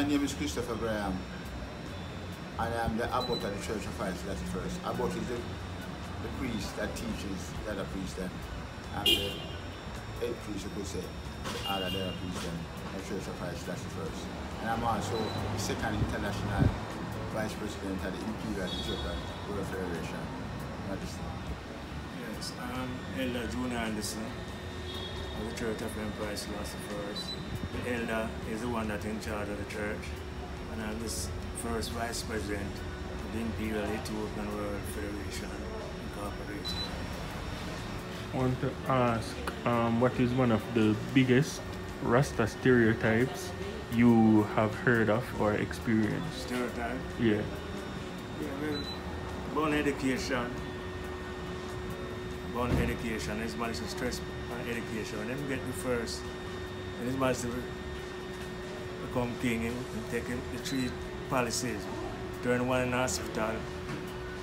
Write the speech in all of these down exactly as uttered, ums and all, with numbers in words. My name is Christopher Graham, and I am the abbot of the Church of Christ. That's the first. Abbot is the, the priest that teaches the other priest then. I'm the head priest, you could say, the other priest then, the Church of Christ. That's the first. And I'm also the second international vice president of the Imperial Federation. Yes, I'm Ella June Anderson of the Church of Empire Selassie I. The elder is the one that's in charge of the church, and I'm the first vice president of the Imperial Ethiopian World Federation Incorporated. I want to ask, um, what is one of the biggest Rasta stereotypes you have heard of or experienced? Stereotype? Yeah. Yeah, well, born education. Born education. It's much stress on education. Let me get the first. And it's much to become king and take the three policies. Turn one in a hospital,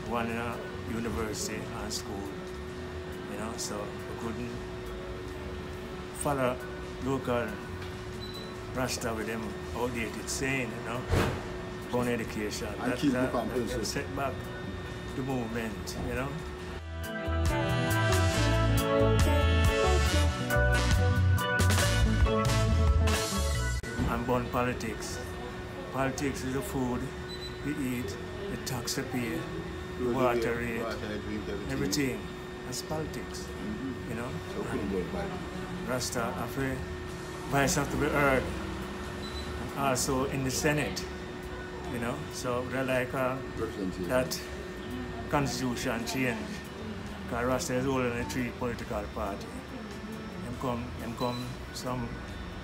one in a university and school. You know, so I couldn't follow local Rasta with them outdated saying, you know, born education. And that, keep that, the that, that set back the movement, you know. I'm born politics. Politics is the food we eat, the tax we pay, the water rate, everything. That's politics, you know. Rasta, afraid, voice have to be heard. And also in the Senate, you know. So we like uh, that constitution change. Because Rasta is older than three political parties. And come, and come some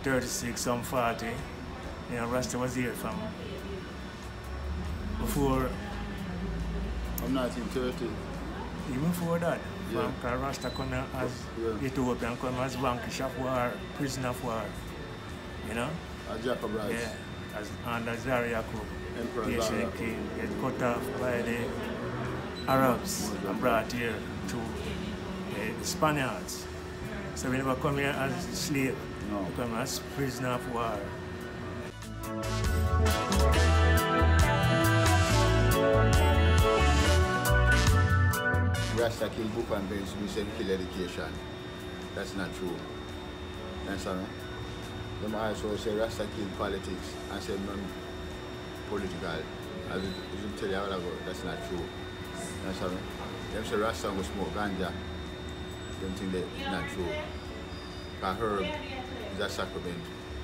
thirty-six, some forty. You know, Rasta was here from before. I'm nineteen thirty. Even before that. Yeah. Because Rasta come as yeah. Ethiopian, come as vanquish of war, prisoner of war. You know? As Jacob Rice. Yeah. As, and as Zariakob, Asian king, get cut off by the Arabs and brought here to uh, the Spaniards. So we never come here as a slave, no. We come as prisoner of war. Rasta kill book and base, we say kill education. That's not true. Understand? Right? Them also say Rasta kill politics and say non-political. As you tell you all about, that's not true. That's how them say Rasta go smoke ganja. Them think that's not true. Because herb is a sacrament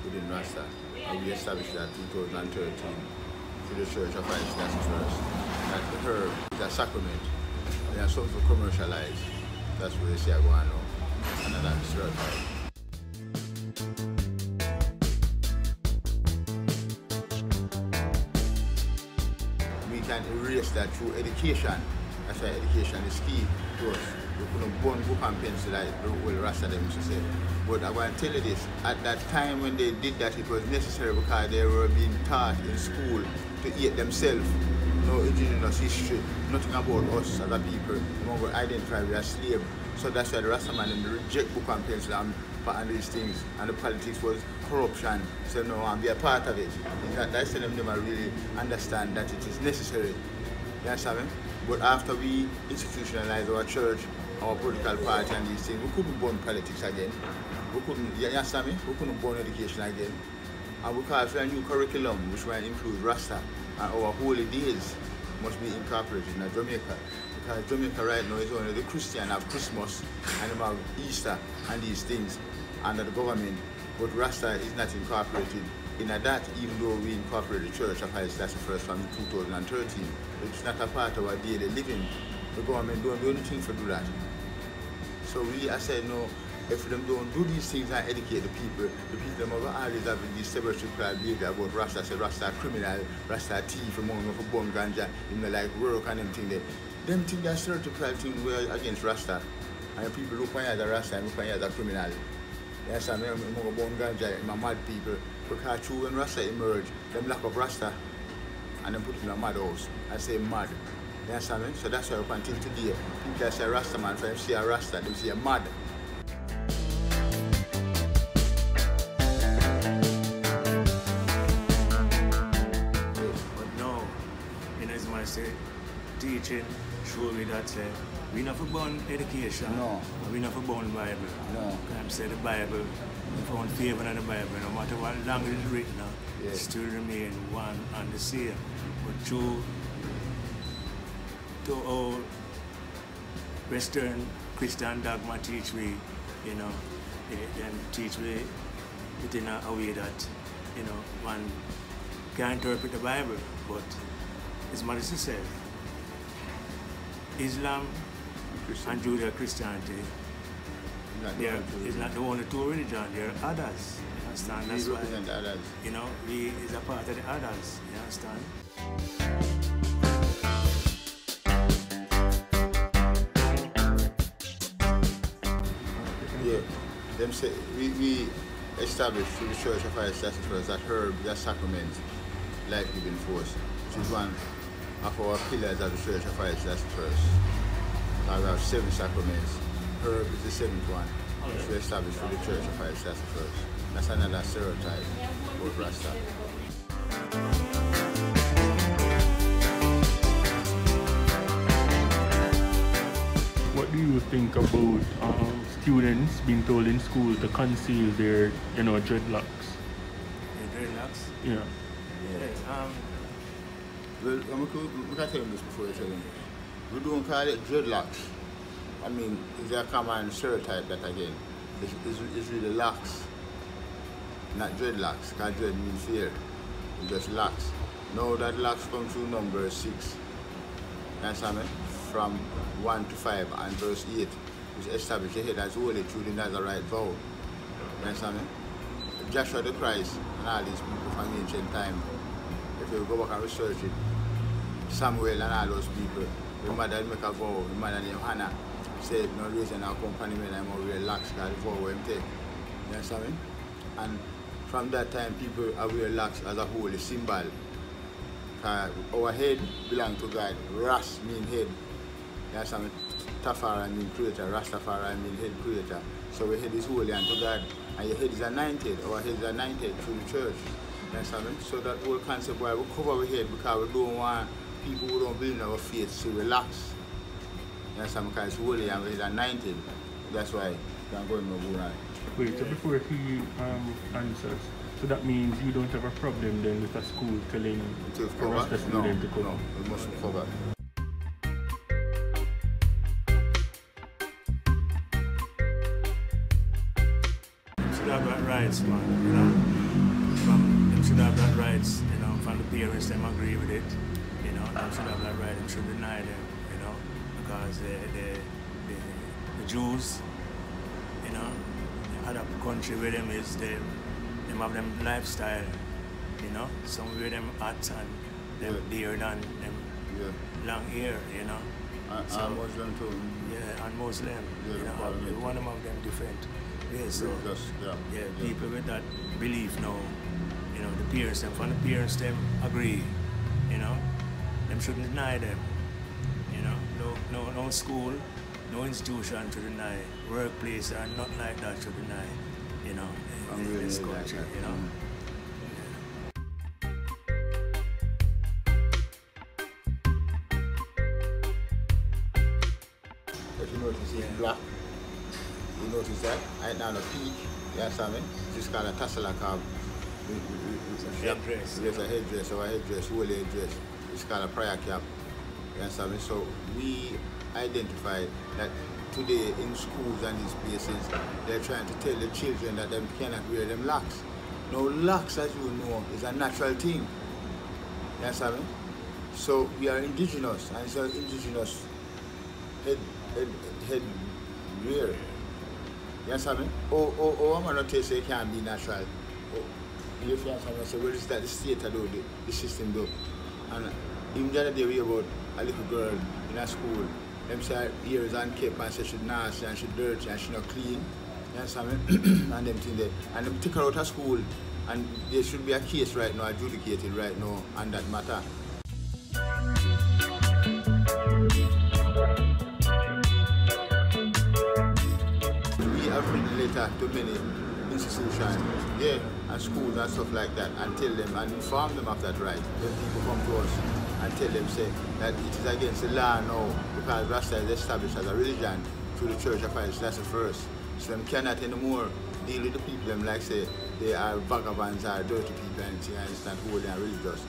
within Rasta. And we established that in two thousand thirteen through the Church of Christ. That's the first. That the herb is a sacrament. And that's something commercialized. That's what they say I go on now. That's another stereotype. We can erase that through education. That's why education is key to us. We couldn't burn book and pencil like the whole Rasta them used to say. But I want to tell you this, at that time when they did that, it was necessary because they were being taught in school to eat themselves. No indigenous history, nothing about us as a people. No one will identify we are slaves. So that's why the Rasta man reject book and pencil and, and these things. And the politics was corruption. So no, and be a part of it. In fact, I said them never really understand that it is necessary. You understand? But after we institutionalized our church, our political party and these things, we couldn't burn politics again. We couldn't, you understand me? We couldn't burn education again. And we called for a new curriculum which will include Rasta, and our holy days must be incorporated in Jamaica. Because Jamaica right now is only the Christian have Christmas and about Easter and these things under the government. But Rasta is not incorporated in that, even though we incorporated the Church of Christ, that's the first from two thousand thirteen. It's not a part of our daily living. The government don't do anything for do that. So we I said no, if them don't do these things and educate the people, the people them over always have this celebratory behavior about Rasta, say Rasta are criminal, Rasta are thief, among them for bomb ganja, you know, like work and them thing there. Them thing that stereotypical thing were against Rasta. And the people look on you as a Rasta and look on you as a criminal. Yes, I mean, I'm going to bomb ganja in my mad people. Because true when Rasta emerge, them lack of Rasta and them put it in a mad house. I say mad. You understand me? So that's why up until today, people that say Rasta man, for them see a Rasta, they see a mad. say, teaching, surely that's it. We not for born education. No. We not for born Bible. No. I'm saying the Bible, we found favor in the Bible. No matter what language it's written, yes. It still remain one and the same. But true to all Western Christian dogma teach we, you know, then teach we it in a way that, you know, one can interpret the Bible, but as Madison said, Islam Christian. and Judeo-Christianity, it's not the only two religions, there are others, you understand? That's why, others. you know, we is a part of the others, you understand? Yeah, them say, we, we established through the Church of Anastasia Trust that herb, that sacrament, life-giving force, which is one of our pillars of the Church of Anastasia Trust. We have seven sacraments. Herb is the seventh one, which we established through the Church of Anastasia Trust. That's another stereotype of Rasta. What do you think about um, students being told in school to conceal their, you know, dreadlocks? Their dreadlocks? Yeah. Yeah. yeah. Um, Well, I'm going to tell him this before you tell him. We don't call it dreadlocks. I mean, it's a common stereotype that again. It's, it's, it's really locks, not dreadlocks. Because dread means fear. It's just locks. Now that locks come through number six. Understand me? From one to five and verse eight, which established the head as holy through the Nazarite vow. Understand me? Joshua the Christ and all these people from ancient time. If you go back and research it, Samuel and all those people, my mother make a vow, my mother named Hannah, said no reason I'll accompany me and I'll relax because the vow will take. You understand me? And from that time, people are relaxed as a holy symbol. Our head belongs to God. Ras means head. You understand me? Tafara means creator. Rastafari means head creator. So our head is holy unto God. And your head is anointed. Our head is anointed through the church. So that whole concept why we cover our head because we don't want people who don't believe in our faith to relax. You understand? Because it's holy and we're anointed. That's why I'm going to go around. Wait, so before he um, answers, so that means you don't have a problem then with a school telling to cover? The student no, to cover? No, we mustn't cover. So that about rights, man, you know? Should have that rights, you know, from the parents, them agree with it, you know, them should have that right, them should deny them, you know, because the, the, the, the Jews, you know, the other country where them is, they, them have them lifestyle, you know, somewhere them hats and them yeah. beard and them yeah. long hair, you know. And, so, and Muslim too. Yeah, and Muslim, yeah, you know, have, one among them different. Yeah, so, just, yeah, yeah, yeah, people with that belief now, you know, the parents, them, from the parents, them agree, you know, them shouldn't deny them, you know, no, no, no school, no institution should deny, workplace or not like that should deny, you know, in, in really this country, like you know. Mm. Yeah. But you notice it's black, you notice that, right now the peak, you understand me? It's called a tasselacab. It's a headdress. Yes, a headdress, or a headdress, whole headdress. It's called a prayer cap. You understand me? So we identify that today in schools and these places, they're trying to tell the children that they cannot wear them locks. Now locks, as you know, is a natural thing. You understand me? So we are indigenous, and it's an indigenous head, head, head wear. You understand me? Oh, oh, oh, I'm going to say it can't be natural. Oh. You feel someone say, well, it's that the state do, the, the system do. And even the other day we hear about a little girl in a school, them say her hair is unkept and say she's nasty and she's dirty and she's not clean. You understand me? and them thing there. And they take her out of school and there should be a case right now, adjudicated right now on that matter. We have written a letter to many institution, yeah, and schools and stuff like that, and tell them and inform them of that right. When people come to us and tell them, say, that it is against the law now because Rasta is established as a religion through the Church of Christ. That's the first. So them cannot anymore deal with the people them like say they are vagabonds or dirty people and things, and it's not holy and religious.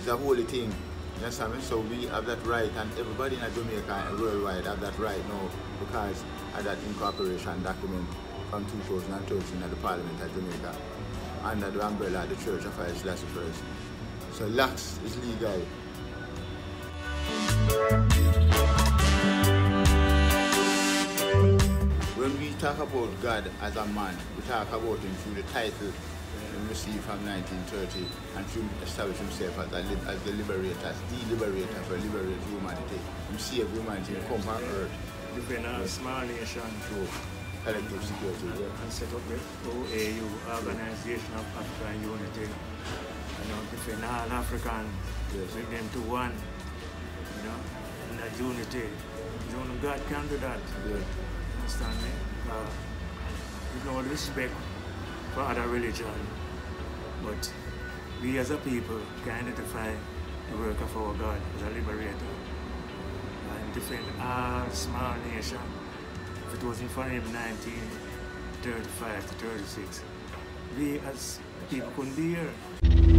It's a holy thing. Yes, I mean, so we have that right, and everybody in Jamaica and worldwide have that right now because of that incorporation document from two thousand thirteen at the Parliament of Jamaica under the umbrella of the Church of Christ. So lax is legal. When we talk about God as a man, we talk about him through the title received from nineteen thirty, and he established himself as, a, as the liberator, as the liberator for liberate humanity. He saved humanity, he come on earth. You can have small nation through collective security. And, yeah. and set up the O A U, Organization of African Unity. You know, defend all Africans, yes. Bring them to one, you know, in that unity. You know, God can do that. Yeah. Understand me? Uh, with no respect for other religion. But we as a people can identify the work of our God as a liberator and defend our small nation. If it wasn't for him nineteen thirty-five to thirty-six, we as people couldn't be here.